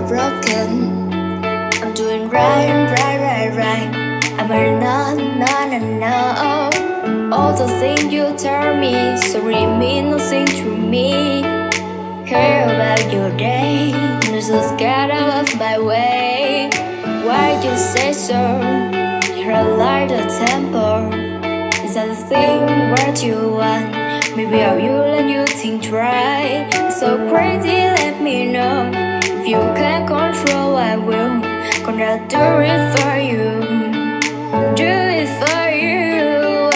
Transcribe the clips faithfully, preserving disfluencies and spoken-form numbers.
are broken. I'm doing right, right, right, right. I'm earning none, none, none. All the things you tell me, sorry, mean nothing to me. Care about your day, you're so scared out of my way. Why you say so? You're a light of temper. Is that the thing what you want? Maybe I'll you let you think right. It's so crazy, let me know. If you can't control, I will. Gonna do it for you. Do it for you.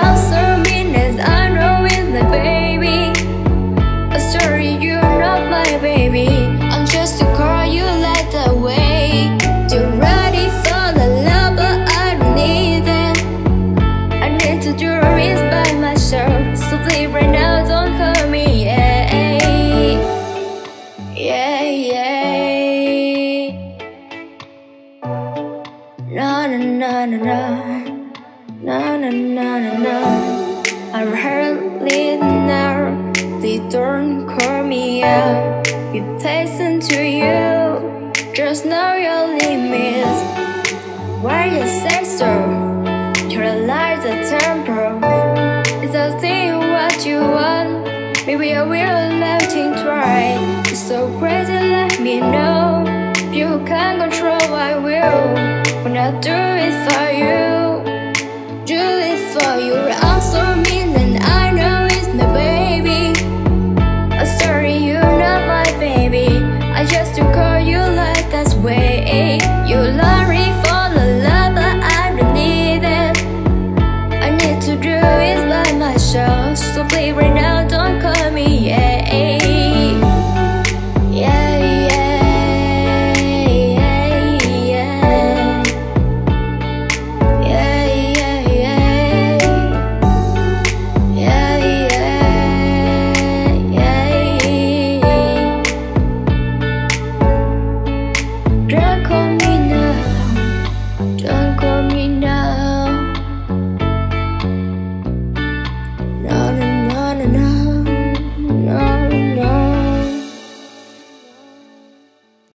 I'm so mean as I know it, my baby. I'm sorry, you're not my baby. I'm just a girl you led away. You're ready for the love, but I don't need it. I need to do it by myself. So please, right now, don't call me. Yeah, yeah, yeah. No, no, no, no, no. No, no, no, no, no. I'm hardly now. They don't call me out. You listen to you. Just know your limits. Why you say so? You realize the temper. It's a thing what you want. Maybe I will let you try. It's so crazy, let me know. If you can't control, I will. When I do it for you, do it for you. I'm so mean and I know it's my baby. I'm sorry, you're not my baby. I just don't call you like that way. You're lying for the love, but I don't need it. I need to do it by myself. So please, right now, don't call me. Yeah. Don't call me now, don't call me now.